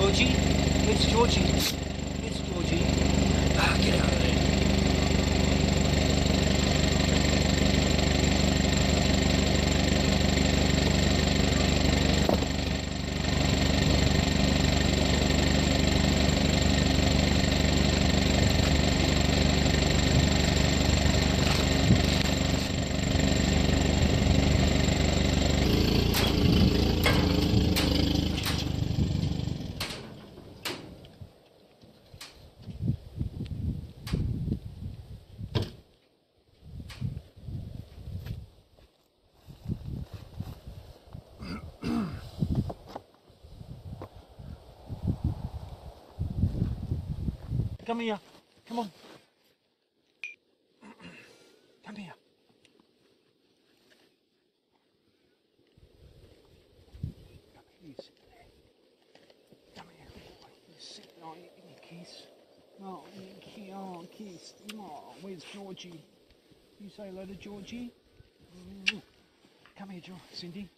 Georgie. It's Georgie. It's Georgie. Ah, get out of there. Come here. Come on. Come here. Come here, sit there. Come here. You sit there. You give me a kiss. No, you can't kiss. No, where's Georgie? You say hello to Georgie? Come here, Georgie. Cindy.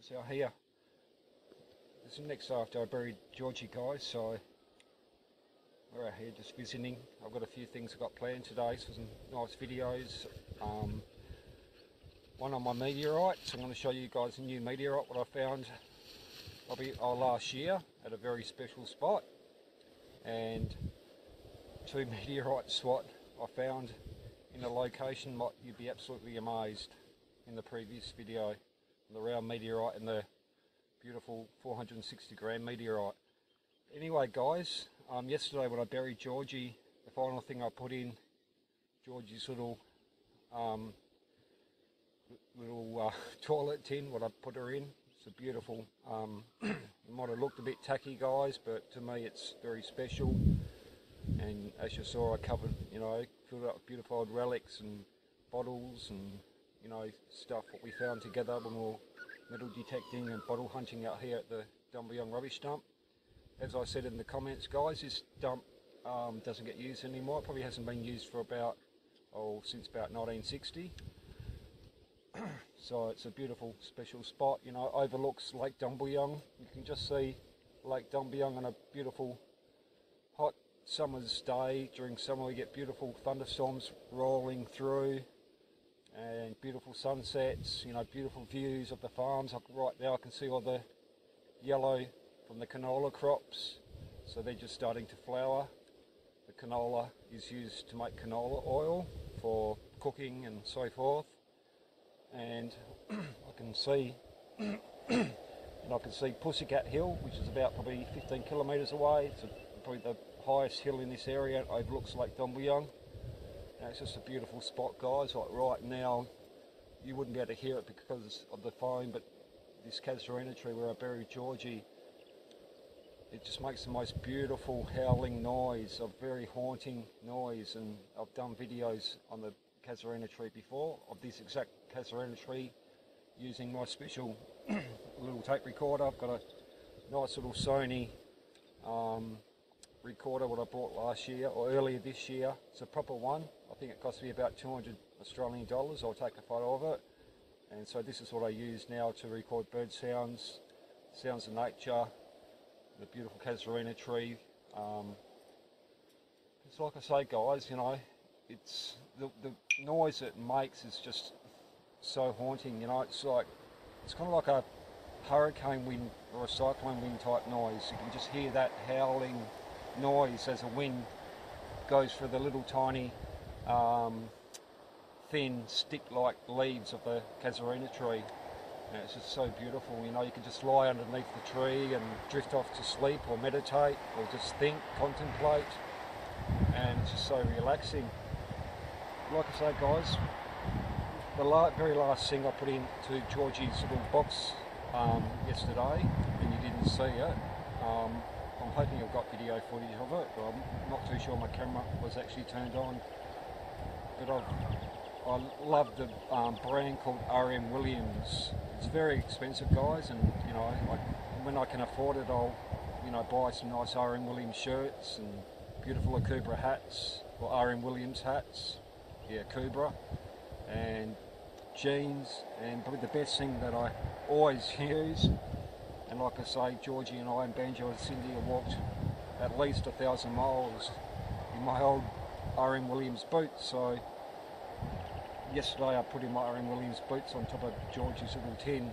Just out here. It's the next after I buried Georgie, guys, so we're out here just visiting. I've got a few things I've got planned today, so some nice videos. One on my meteorite, so I'm going to show you guys a new meteorite, what I found probably last year at a very special spot. And two meteorites what I found in a location, what you'd be absolutely amazed in the previous video. The round meteorite and the beautiful 460 gram meteorite. Anyway guys, yesterday when I buried Georgie, the final thing I put in Georgie's little toilet tin, what I put her in. It's a beautiful, it might have looked a bit tacky guys, but to me it's very special. And as you saw, I covered, you know, filled up with beautiful old relics and bottles and, you know, stuff what we found together when we were metal detecting and bottle hunting out here at the Dumbleyung rubbish dump. As I said in the comments guys, this dump doesn't get used anymore. It probably hasn't been used for about, oh, since about 1960. So it's a beautiful special spot, you know, overlooks Lake Dumbleyung. You can just see Lake Dumbleyung on a beautiful hot summer's day. During summer we get beautiful thunderstorms rolling through and beautiful sunsets, you know, beautiful views of the farms. Right there I can see all the yellow from the canola crops, so they're just starting to flower. The canola is used to make canola oil for cooking and so forth. And I can see Pussycat Hill, which is about probably 15 kilometres away. It's probably the highest hill in this area. It overlooks Lake Dumbleyung. It's just a beautiful spot guys. Like right now you wouldn't be able to hear it because of the phone, but this Casuarina tree where I buried Georgie, it just makes the most beautiful howling noise, a very haunting noise. And I've done videos on the Casuarina tree before, of this exact Casuarina tree, using my special little tape recorder. I've got a nice little Sony recorder what I bought last year or earlier this year. It's a proper one. I think it cost me about 200 Australian dollars. I'll take a photo of it. And so this is what I use now to record bird sounds, sounds of nature, the beautiful Casuarina tree. It's like I say guys, you know, it's the noise it makes is just so haunting, you know. It's like, it's kind of like a hurricane wind or a cyclone wind type noise. You can just hear that howling noise as the wind goes through the little tiny thin stick-like leaves of the Casuarina tree. And it's just so beautiful, you know. You can just lie underneath the tree and drift off to sleep or meditate or just think, contemplate, and it's just so relaxing. Like I say guys, the very last thing I put into Georgie's little box yesterday, and you didn't see it. I'm hoping I've got video footage of it, but I'm not too sure my camera was actually turned on. But I love the brand called RM Williams. It's very expensive guys, and you know, when I can afford it, I'll, you know, buy some nice RM Williams shirts and beautiful Akubra hats, or RM Williams hats, yeah, Akubra, and jeans. And probably the best thing that I always use, and like I say, Georgie and I and Banjo and Cindy have walked at least 1,000 miles in my old RM Williams boots. So yesterday I put in my RM Williams boots on top of Georgie's little tin,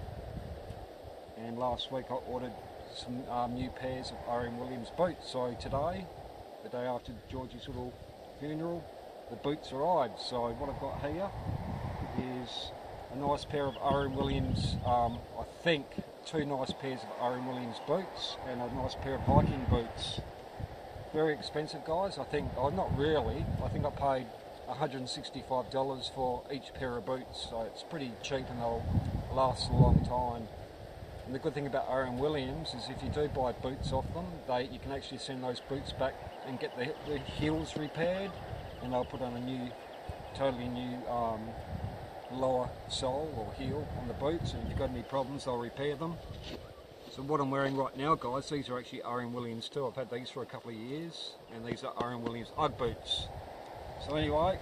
and last week I ordered some new pairs of RM Williams boots. So today, the day after Georgie's little funeral, the boots arrived. So what I've got here is a nice pair of RM Williams, I think two nice pairs of RM Williams boots and a nice pair of hiking boots. Very expensive, guys. I think, oh, not really, I think I paid $165 for each pair of boots, so it's pretty cheap and they'll last a long time. And the good thing about RM Williams is if you do buy boots off them, you can actually send those boots back and get the heels repaired, and they'll put on a new, totally new lower sole or heel on the boots, and if you've got any problems they'll repair them. So what I'm wearing right now, guys, these are actually RM Williams too. I've had these for a couple of years, and these are RM Williams UGG boots. So anyway,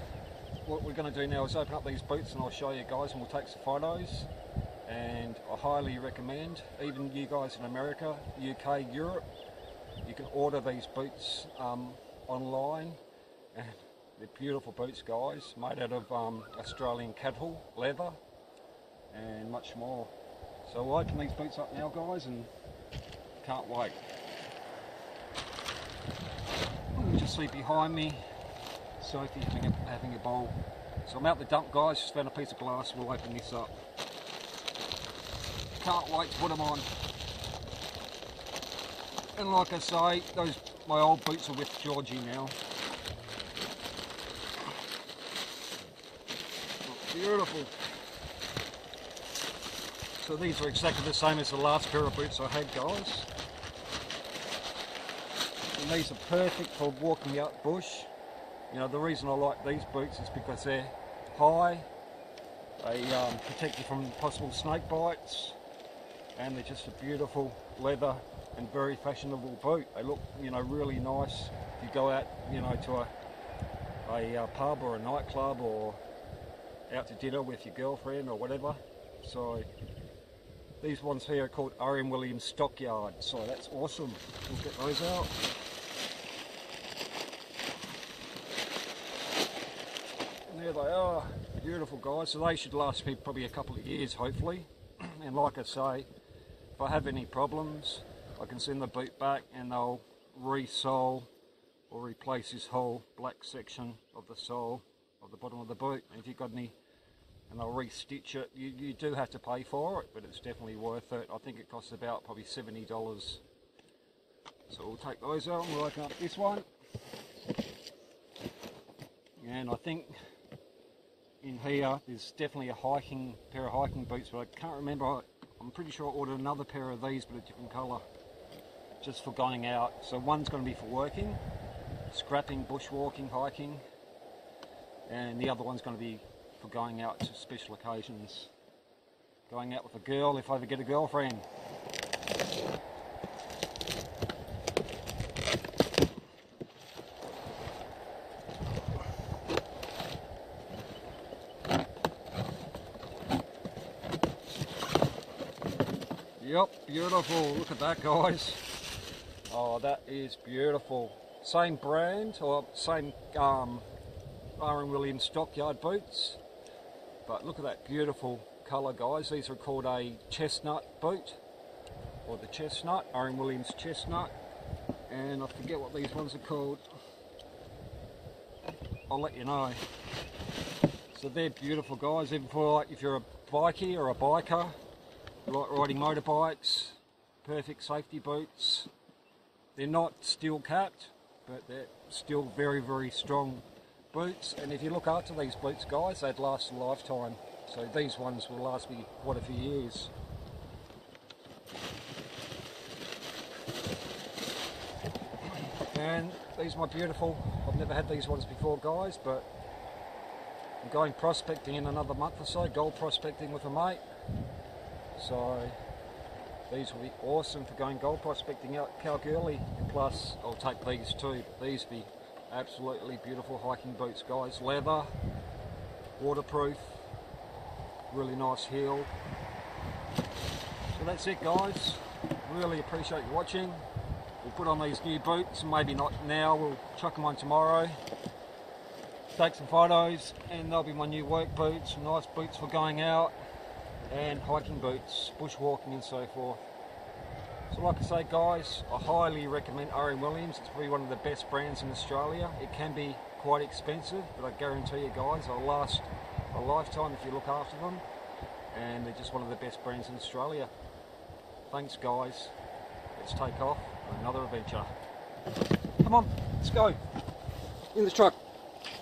what we're going to do now is open up these boots and I'll show you guys, and we'll take some photos. And I highly recommend, even you guys in America, UK, Europe, you can order these boots online. And they're beautiful boots, guys, made out of Australian cattle leather and much more. So we'll open these boots up now, guys, and can't wait. You'll just see behind me Sophie having a bowl. So I'm out the dump, guys, just found a piece of glass, we'll open this up. Can't wait to put them on. And like I say, my old boots are with Georgie now. Beautiful. So these are exactly the same as the last pair of boots I had, guys. And these are perfect for walking out bush. You know, the reason I like these boots is because they're high, they protect you from possible snake bites, and they're just a beautiful leather and very fashionable boot. They look, you know, really nice if you go out, you know, to a pub or a nightclub or out to dinner with your girlfriend or whatever. So these ones here are called RM Williams Stockyard, so that's awesome. We'll get those out. And there they are, beautiful, guys. So they should last me probably a couple of years, hopefully. And like I say, if I have any problems, I can send the boot back and they'll re-sole or replace this whole black section of the sole of the bottom of the boot. And if you've got any, and they'll re-stitch it. You do have to pay for it, but it's definitely worth it. I think it costs about probably $70. So we'll take those out and we'll open up this one. And I think in here there's definitely a pair of hiking boots, but I can't remember. I'm pretty sure I ordered another pair of these, but a different colour, just for going out. So one's going to be for working, scrapping, bushwalking, hiking, and the other one's going to be for going out to special occasions, going out with a girl if I ever get a girlfriend. Yep, beautiful, look at that, guys. Oh, that is beautiful. Same brand, or same RM Williams Stockyard boots, but look at that beautiful colour, guys. These are called a chestnut boot, or the chestnut, RM Williams chestnut, and I forget what these ones are called. I'll let you know. So they're beautiful, guys, even for like if you're a bikie or a biker, you like riding motorbikes, perfect safety boots. They're not steel capped, but they're still very, very strong boots, and if you look after these boots, guys, they'd last a lifetime. So these ones will last me quite a few years. And these are my beautiful, I've never had these ones before, guys, but I'm going prospecting in another month or so, gold prospecting with a mate. So these will be awesome for going gold prospecting out Kalgoorlie, and plus I'll take these too. These will be absolutely beautiful hiking boots, guys. Leather, waterproof, really nice heel. So that's it, guys. Really appreciate you watching. We'll put on these new boots, maybe not now, we'll chuck them on tomorrow. Take some photos, and they'll be my new work boots, nice boots for going out, and hiking boots, bushwalking and so forth. So like I say guys, I highly recommend RM Williams, it's probably one of the best brands in Australia. It can be quite expensive, but I guarantee you guys, they'll last a lifetime if you look after them, and they're just one of the best brands in Australia. Thanks guys, let's take off on another adventure. Come on, let's go, in the truck.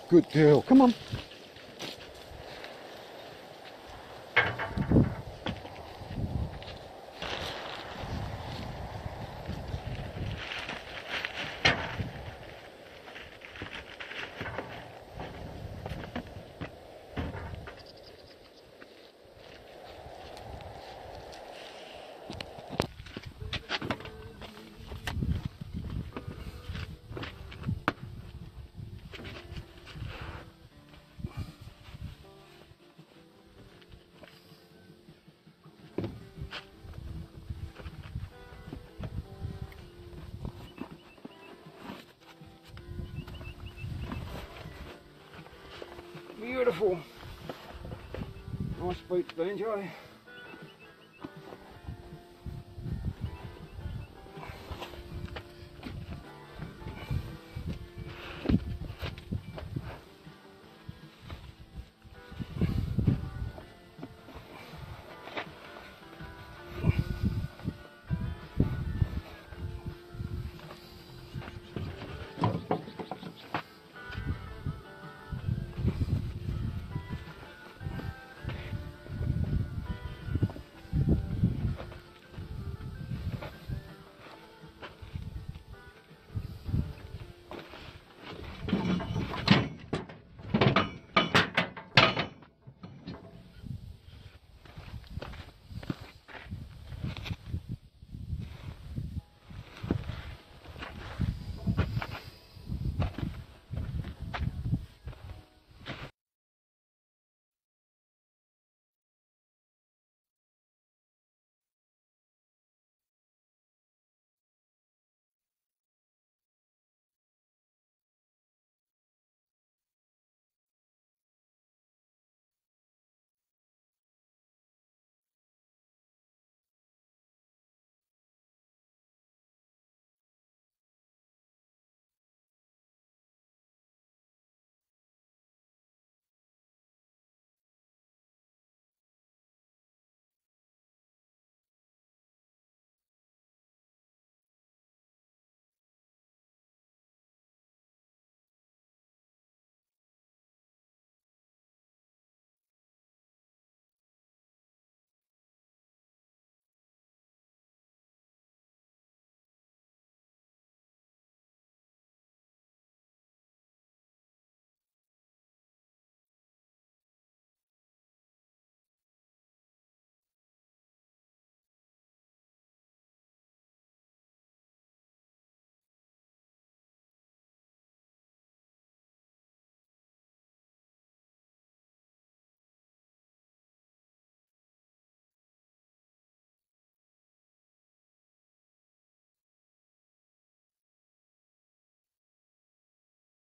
Good girl, come on. Beautiful. Nice boots, Banjo.